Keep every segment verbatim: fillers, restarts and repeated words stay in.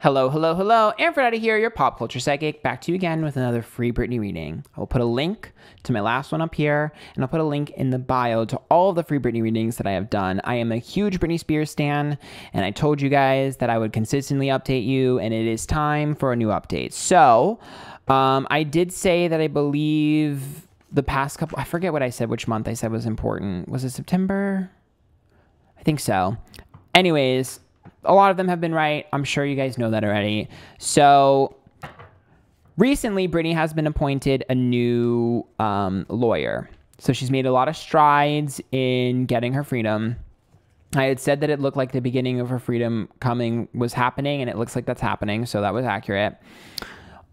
Hello, hello, hello, Aphrodite here, your pop culture psychic, back to you again with another free Britney reading. I'll put a link to my last one up here, and I'll put a link in the bio to all of the free Britney readings that I have done. I am a huge Britney Spears stan, and I told you guys that I would consistently update you, and it is time for a new update. So, um, I did say that I believe the past couple, I forget what I said, which month I said was important. Was it September? I think so. Anyways, a lot of them have been right. I'm sure you guys know that already. So recently, Britney has been appointed a new um, lawyer. So she's made a lot of strides in getting her freedom. I had said that it looked like the beginning of her freedom coming was happening, and it looks like that's happening. So that was accurate.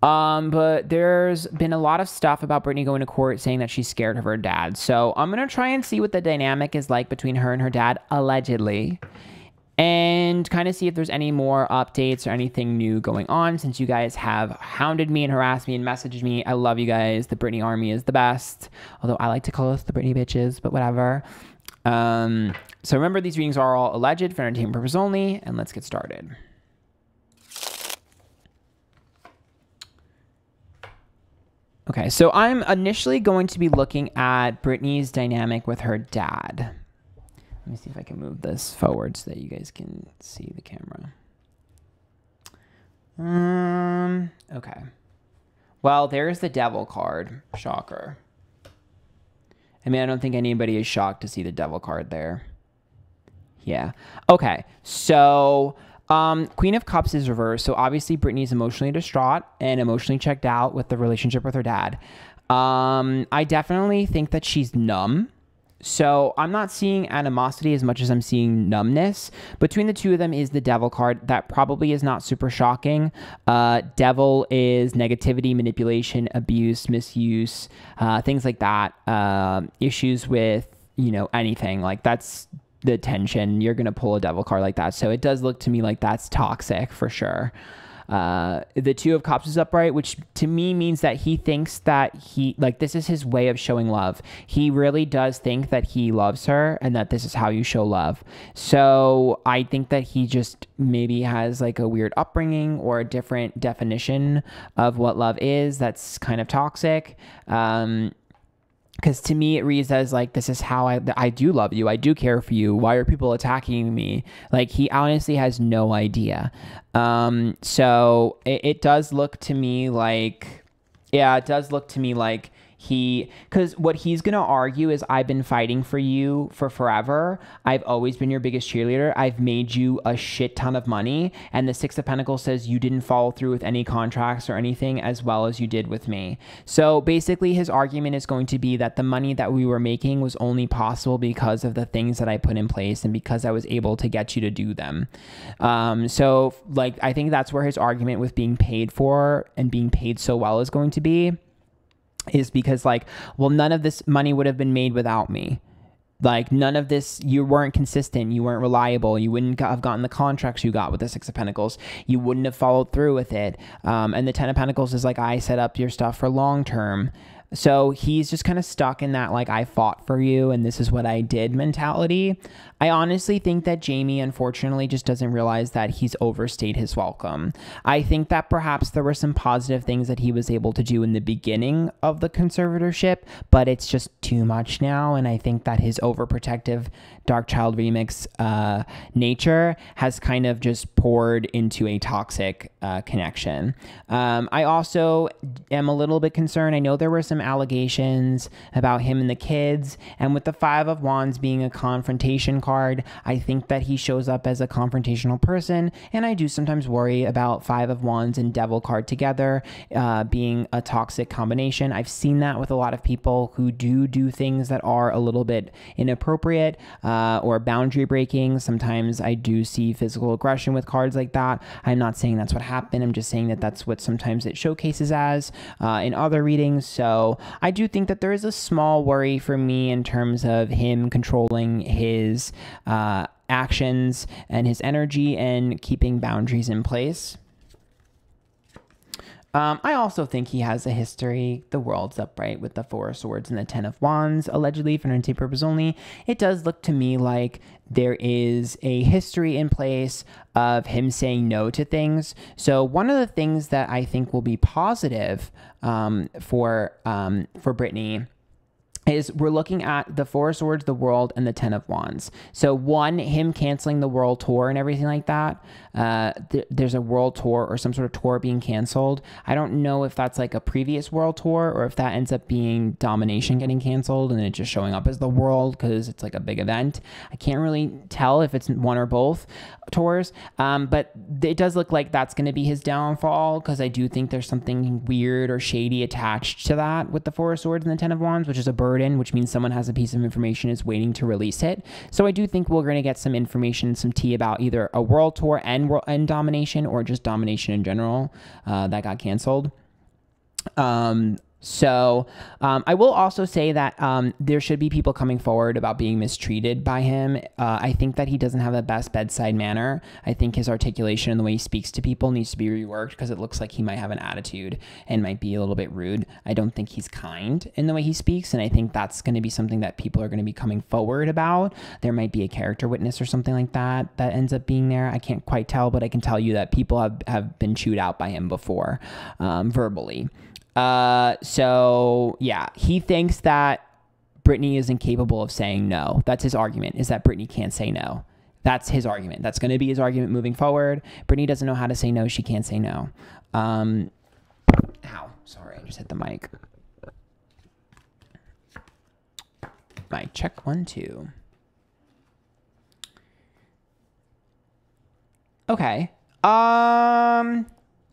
Um, but there's been a lot of stuff about Britney going to court saying that she's scared of her dad. So I'm going to try and see what the dynamic is like between her and her dad, allegedly, and kind of see if there's any more updates or anything new going on, since you guys have hounded me and harassed me and messaged me. I love you guys. The Britney army is the best. Although I like to call us the Britney bitches, but whatever. Um, so remember, these readings are all alleged for entertainment purposes only, and let's get started. Okay, so I'm initially going to be looking at Britney's dynamic with her dad. Let me see if I can move this forward so that you guys can see the camera. Um, okay. Well, there's the devil card. Shocker. I mean, I don't think anybody is shocked to see the devil card there. Yeah. Okay. So, um, Queen of Cups is reversed. So obviously Britney's emotionally distraught and emotionally checked out with the relationship with her dad. Um, I definitely think that she's numb. So I'm not seeing animosity as much as I'm seeing numbness. Between the two of them is the devil card. That probably is not super shocking. Uh, devil is negativity, manipulation, abuse, misuse, uh, things like that. Uh, issues with, you know, anything. Like, that's the tension. You're going to pull a devil card like that. So it does look to me like that's toxic for sure. Uh, the Two of Cups is upright, which to me means that he thinks that he, like, this is his way of showing love. He really does think that he loves her and that this is how you show love. So I think that he just maybe has like a weird upbringing or a different definition of what love is. That's kind of toxic. Um, Because to me, it reads as like, this is how I, I do love you. I do care for you. Why are people attacking me? Like, he honestly has no idea. Um, so it, it does look to me like, yeah, it does look to me like he, because what he's going to argue is, I've been fighting for you for forever. I've always been your biggest cheerleader. I've made you a shit ton of money. And the Six of Pentacles says you didn't follow through with any contracts or anything as well as you did with me. So basically his argument is going to be that the money that we were making was only possible because of the things that I put in place and because I was able to get you to do them. Um, so like, I think that's where his argument with being paid for and being paid so well is going to be. Is because like, well, none of this money would have been made without me. Like, none of this, you weren't consistent, you weren't reliable, you wouldn't have gotten the contracts you got with the Six of Pentacles, you wouldn't have followed through with it. Um, and the Ten of Pentacles is like, I set up your stuff for long term. So he's just kind of stuck in that, like, I fought for you and this is what I did mentality. I honestly think that Jamie, unfortunately, just doesn't realize that he's overstayed his welcome. I think that perhaps there were some positive things that he was able to do in the beginning of the conservatorship, but it's just too much now. And I think that his overprotective Dark Child Remix uh, nature has kind of just poured into a toxic uh, connection. Um, I also am a little bit concerned. I know there were some allegations about him and the kids, and with the Five of Wands being a confrontation card, I think that he shows up as a confrontational person, and I do sometimes worry about Five of Wands and Devil card together uh, being a toxic combination. I've seen that with a lot of people who do do things that are a little bit inappropriate uh, or boundary breaking. Sometimes I do see physical aggression with cards like that. I'm not saying that's what happened. I'm just saying that that's what sometimes it showcases as uh, in other readings. So So I do think that there is a small worry for me in terms of him controlling his uh, actions and his energy and keeping boundaries in place. Um, I also think he has a history. The world's upright with the Four of Swords and the Ten of Wands, allegedly, for entertainment purposes only. It does look to me like there is a history in place of him saying no to things. So one of the things that I think will be positive um, for, um, for Britney is we're looking at the Four of Swords, the World, and the Ten of Wands. So one, him canceling the world tour and everything like that. Uh, th there's a world tour or some sort of tour being canceled. I don't know if that's like a previous world tour or if that ends up being Domination getting canceled and it just showing up as the world because it's like a big event. I can't really tell if it's one or both tours, um, but it does look like that's going to be his downfall because I do think there's something weird or shady attached to that with the Four of Swords and the Ten of Wands, which is a bird. In, which means someone has a piece of information is waiting to release it. So I do think we're going to get some information, some tea about either a world tour and, world, and Domination, or just Domination in general uh, that got canceled. Um, so um, I will also say that um, there should be people coming forward about being mistreated by him. Uh, I think that he doesn't have the best bedside manner. I think his articulation and the way he speaks to people needs to be reworked because it looks like he might have an attitude and might be a little bit rude. I don't think he's kind in the way he speaks, and I think that's going to be something that people are going to be coming forward about. There might be a character witness or something like that that ends up being there. I can't quite tell, but I can tell you that people have, have been chewed out by him before um, verbally. Uh, so yeah, he thinks that Britney is incapable of saying no. That's his argument, is that Britney can't say no. That's his argument. That's going to be his argument moving forward. Britney doesn't know how to say no. She can't say no. Um, ow, sorry. I just hit the mic. Mic check one, two. Okay. Um,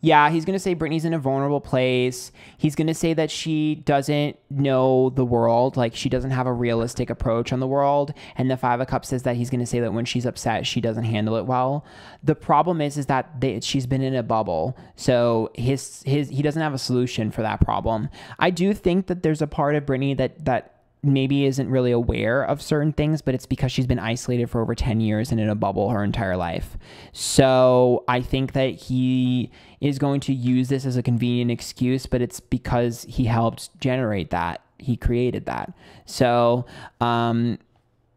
Yeah, he's going to say Britney's in a vulnerable place. He's going to say that she doesn't know the world. Like, she doesn't have a realistic approach on the world. And the Five of Cups says that he's going to say that when she's upset, she doesn't handle it well. The problem is, is that they, she's been in a bubble. So his, his, he doesn't have a solution for that problem. I do think that there's a part of Britney that, that, maybe isn't really aware of certain things, but it's because she's been isolated for over ten years and in a bubble her entire life. So I think that he is going to use this as a convenient excuse, but it's because he helped generate that. He created that. So, um,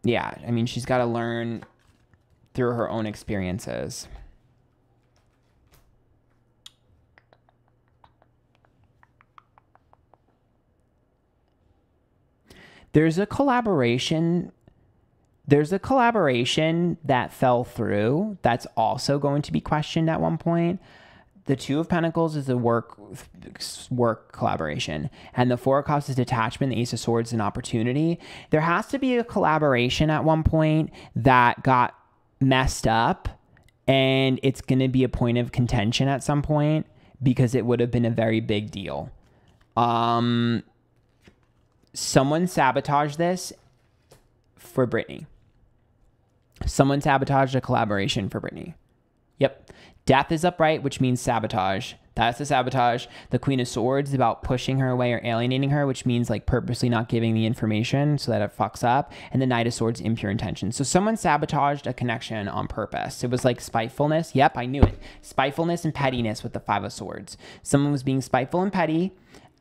yeah, I mean, she's got to learn through her own experiences. There's a collaboration. There's a collaboration that fell through. That's also going to be questioned at one point. The Two of Pentacles is a work work collaboration, and the Four of Cups is detachment. The Ace of Swords is an opportunity. There has to be a collaboration at one point that got messed up, and it's going to be a point of contention at some point because it would have been a very big deal. Um. Someone sabotaged this for Britney. Someone sabotaged a collaboration for Britney. Yep. Death is upright, which means sabotage. That's the sabotage. The Queen of Swords is about pushing her away or alienating her, which means like purposely not giving the information so that it fucks up. And the Knight of Swords, impure intention. So someone sabotaged a connection on purpose. It was like spitefulness. Yep, I knew it. Spitefulness and pettiness with the Five of Swords. Someone was being spiteful and petty.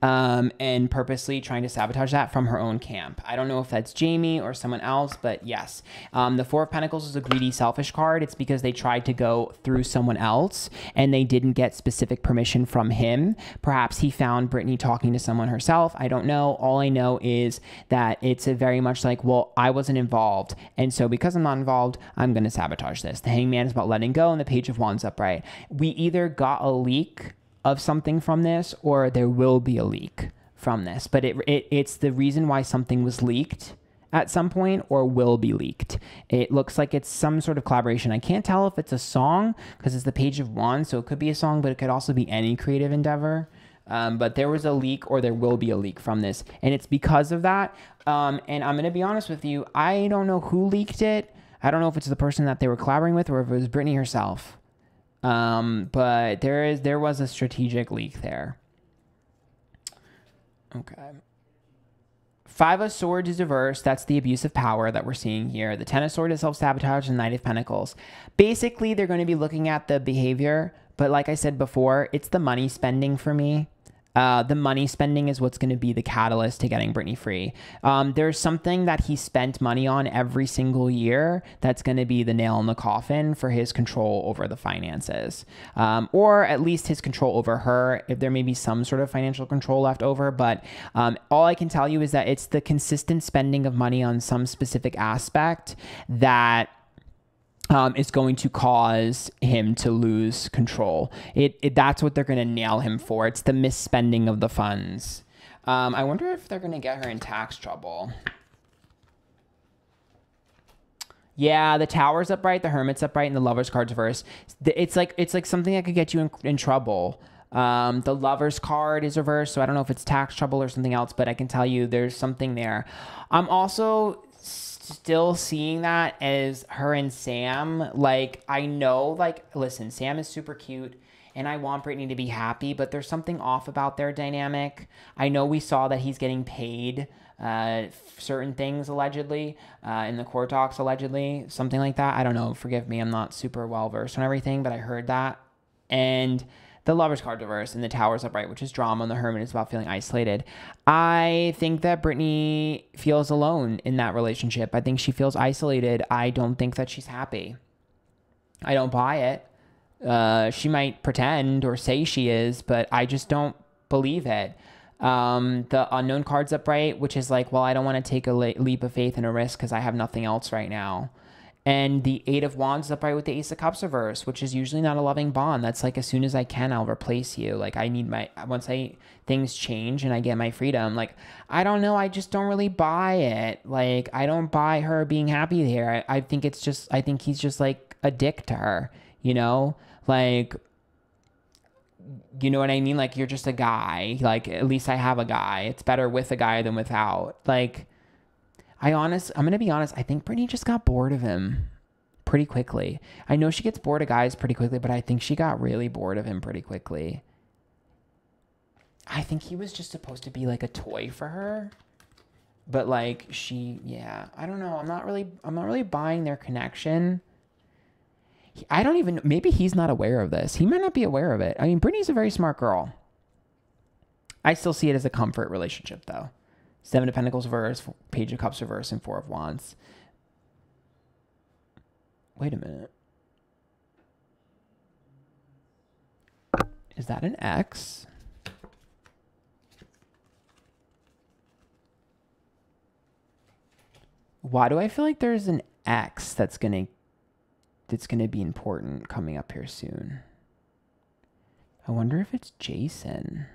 Um, and purposely trying to sabotage that from her own camp. I don't know if that's Jamie or someone else, but yes. Um, the Four of Pentacles is a greedy, selfish card. It's because they tried to go through someone else and they didn't get specific permission from him. Perhaps he found Britney talking to someone herself. I don't know. All I know is that it's a very much like, well, I wasn't involved. And so because I'm not involved, I'm going to sabotage this. The Hangman is about letting go and the Page of Wands upright. We either got a leak of something from this, or there will be a leak from this, but it, it it's the reason why something was leaked at some point or will be leaked. It looks like it's some sort of collaboration. I can't tell if it's a song because it's the Page of Wands, so it could be a song, but it could also be any creative endeavor. Um, but there was a leak, or there will be a leak from this, and it's because of that. Um, and I'm gonna be honest with you, I don't know who leaked it. I don't know if it's the person that they were collaborating with or if it was Britney herself. Um, but there is, there was a strategic leak there. Okay. Five of Swords is reversed. That's the abuse of power that we're seeing here. The Ten of Swords is self-sabotage and Knight of Pentacles. Basically, they're going to be looking at the behavior But like I said before, it's the money spending for me. Uh, the money spending is what's going to be the catalyst to getting Britney free. Um, there's something that he spent money on every single year that's going to be the nail in the coffin for his control over the finances, um, or at least his control over her, if there may be some sort of financial control left over. But um, all I can tell you is that it's the consistent spending of money on some specific aspect that Um, is going to cause him to lose control. It, it that's what they're going to nail him for. It's the misspending of the funds. Um, I wonder if they're going to get her in tax trouble. Yeah, the Tower's upright, the Hermit's upright, and the Lover's card's reversed. It's like it's like something that could get you in, in trouble. Um, the Lover's card is reversed, so I don't know if it's tax trouble or something else, but I can tell you there's something there. I'm also still seeing that as her and Sam. Like, I know, like, listen, Sam is super cute and I want Britney to be happy, but there's something off about their dynamic. I know we saw that he's getting paid uh, certain things, allegedly, uh, in the court docs, allegedly, something like that. I don't know. Forgive me. I'm not super well-versed on everything, but I heard that. And the Lover's card reverse and the Tower's upright, which is drama, and the Hermit is about feeling isolated. I think that Britney feels alone in that relationship. I think she feels isolated. I don't think that she's happy. I don't buy it. Uh, she might pretend or say she is, but I just don't believe it. Um, the unknown card's upright, which is like, well, I don't want to take a le leap of faith and a risk because I have nothing else right now. And the Eight of Wands is upright with the Ace of Cups reverse, which is usually not a loving bond. That's like, as soon as I can, I'll replace you. Like, I need my, once I, things change and I get my freedom. Like, I don't know. I just don't really buy it. Like, I don't buy her being happy there. I, I think it's just, I think he's just like a dick to her, you know? Like, you know what I mean? Like, you're just a guy. Like, at least I have a guy. It's better with a guy than without. Like, I honest, I'm going to be honest. I think Britney just got bored of him pretty quickly. I know she gets bored of guys pretty quickly, but I think she got really bored of him pretty quickly. I think he was just supposed to be like a toy for her, but like she, yeah, I don't know. I'm not really, I'm not really buying their connection. I don't even, maybe he's not aware of this. He might not be aware of it. I mean, Britney's a very smart girl. I still see it as a comfort relationship though. Seven of Pentacles reverse, Page of Cups reverse, and Four of Wands. Wait a minute. Is that an X? Why do I feel like there's an X that's gonna that's gonna be important coming up here soon? I wonder if it's Jason.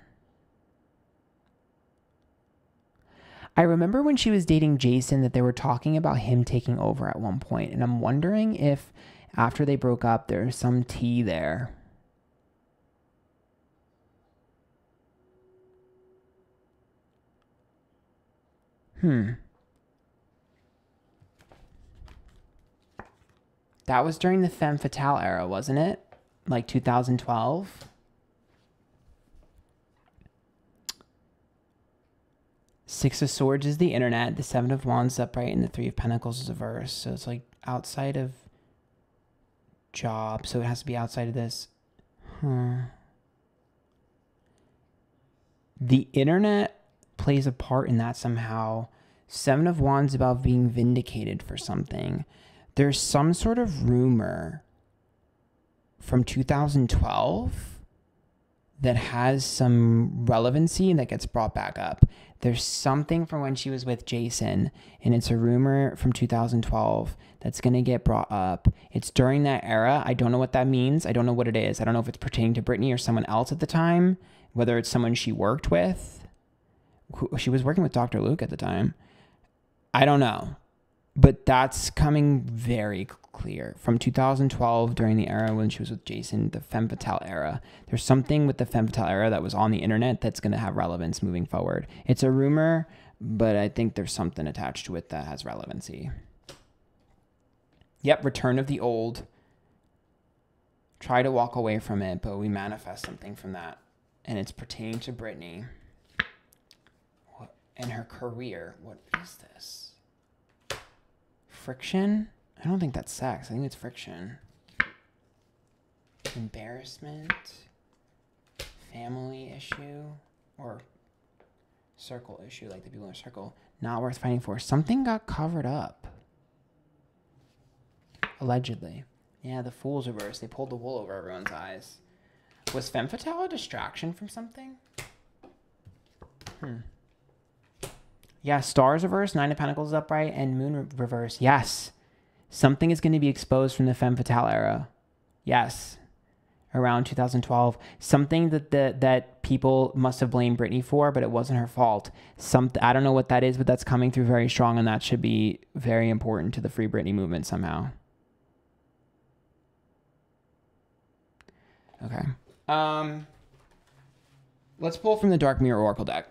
I remember when she was dating Jason that they were talking about him taking over at one point, and I'm wondering if after they broke up, there's some tea there. Hmm. That was during the femme fatale era, wasn't it? Like two thousand twelve? Six of Swords is the internet, the Seven of Wands upright, and the Three of Pentacles is averse. So it's like outside of job. So it has to be outside of this. Huh. The internet plays a part in that somehow. Seven of Wands about being vindicated for something. There's some sort of rumor from two thousand twelve that has some relevancy and that gets brought back up. There's something from when she was with Jason, and it's a rumor from two thousand twelve that's gonna get brought up. It's during that era. I don't know what that means. I don't know what it is. I don't know if it's pertaining to Britney or someone else at the time, whether it's someone she worked with. She was working with Doctor Luke at the time. I don't know, but that's coming very clear. From two thousand twelve, during the era when she was with Jason, the femme fatale era, there's something with the femme fatale era that was on the internet that's going to have relevance moving forward. It's a rumor, but I think there's something attached to it that has relevancy. Yep, return of the old. Try to walk away from it, but we manifest something from that, and it's pertaining to Britney and her career. What is this? Friction? I don't think that's sex. I think it's friction. embarrassment, family issue, or circle issue, like the people in a circle, not worth fighting for. Something got covered up. Allegedly. Yeah, the Fool's reverse. They pulled the wool over everyone's eyes. Was femme fatale a distraction from something? Hmm. Yeah, Stars reverse, Nine of Pentacles is upright, and Moon re reverse. Yes. Something is going to be exposed from the femme fatale era. Yes. Around two thousand twelve. Something that the, that people must have blamed Britney for, but it wasn't her fault. Some, I don't know what that is, but that's coming through very strong, and that should be very important to the Free Britney movement somehow. Okay. Um, let's pull from the Dark Mirror Oracle deck.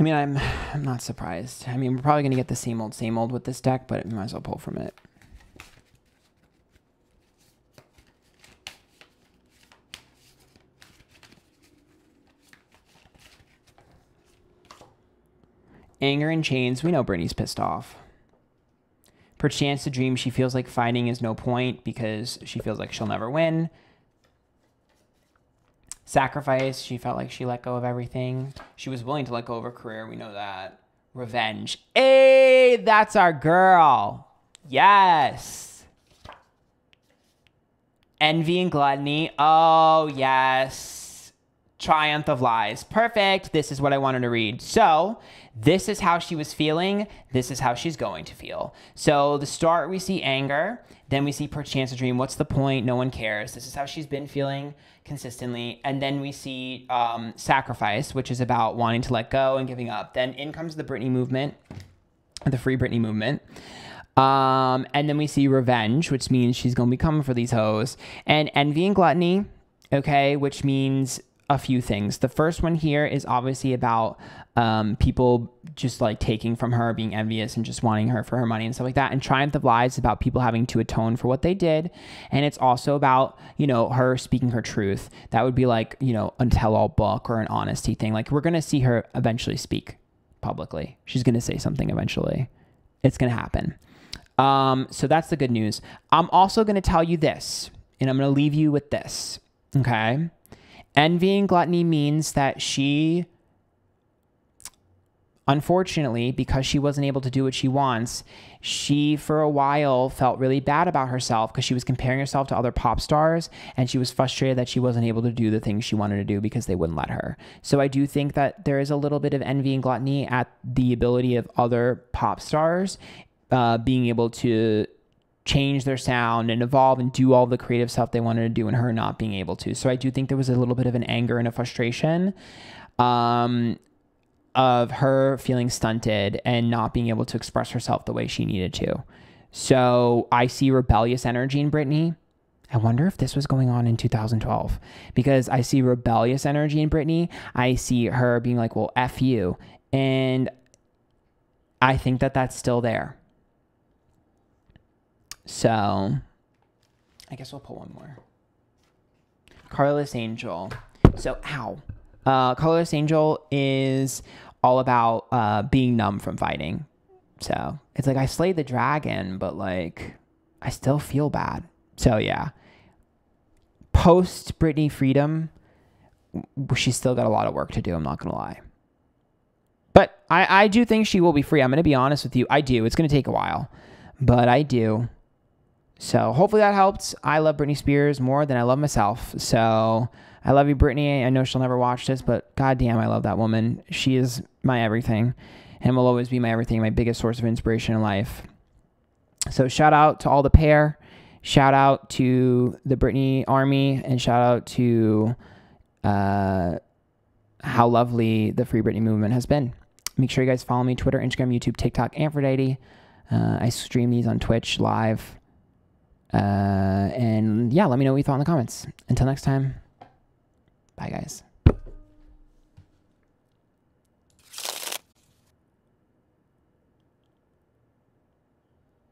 I mean, I'm I'm not surprised. I mean, we're probably going to get the same old, same old with this deck, but we might as well pull from it. Anger and chains. We know Britney's pissed off. Perchance the dream she feels like fighting is no point because she feels like she'll never win. Sacrifice. She felt like she let go of everything. She was willing to let go of her career. We know that. Revenge. Hey, that's our girl. Yes. Envy and gluttony. Oh, yes. Triumph of Lies. Perfect. This is what I wanted to read. So this is how she was feeling. This is how she's going to feel. So the start, we see anger. Then we see perchance a dream. What's the point? No one cares. This is how she's been feeling consistently. And then we see um, sacrifice, which is about wanting to let go and giving up. Then in comes the Britney movement, the Free Britney movement. Um, and then we see revenge, which means she's going to be coming for these hoes. And envy and gluttony, okay, which means a few things. The first one here is obviously about um, people just like taking from her, being envious and just wanting her for her money and stuff like that. And Triumph of Lies is about people having to atone for what they did. And it's also about, you know, her speaking her truth. That would be like, you know, a tell-all book or an honesty thing. Like we're going to see her eventually speak publicly. She's going to say something eventually. It's going to happen. Um, so that's the good news. I'm also going to tell you this, and I'm going to leave you with this. Okay. Envy and gluttony means that she, unfortunately, because she wasn't able to do what she wants, she for a while felt really bad about herself because she was comparing herself to other pop stars, and she was frustrated that she wasn't able to do the things she wanted to do because they wouldn't let her. So I do think that there is a little bit of envy and gluttony at the ability of other pop stars uh, being able to change their sound and evolve and do all the creative stuff they wanted to do and her not being able to. So I do think there was a little bit of an anger and a frustration um, of her feeling stunted and not being able to express herself the way she needed to. So I see rebellious energy in Britney. I wonder if this was going on in two thousand twelve because I see rebellious energy in Britney. I see her being like, well, F you. And I think that that's still there. So, I guess we'll pull one more. Carlos Angel. So, ow. Uh, Carlos Angel is all about uh, being numb from fighting. So, it's like I slayed the dragon, but like I still feel bad. So, yeah. Post Britney Freedom, she's still got a lot of work to do, I'm not going to lie. But I, I do think she will be free. I'm going to be honest with you. I do. It's going to take a while, but I do. So hopefully that helped. I love Britney Spears more than I love myself. So I love you, Britney. I know she'll never watch this, but goddamn, I love that woman. She is my everything and will always be my everything, my biggest source of inspiration in life. So shout out to all the pair. Shout out to the Britney Army and shout out to uh, how lovely the Free Britney movement has been. Make sure you guys follow me, Twitter, Instagram, YouTube, TikTok, Aphrodite. Uh, I stream these on Twitch live. Uh, and yeah, let me know what you thought in the comments. Until next time, bye guys.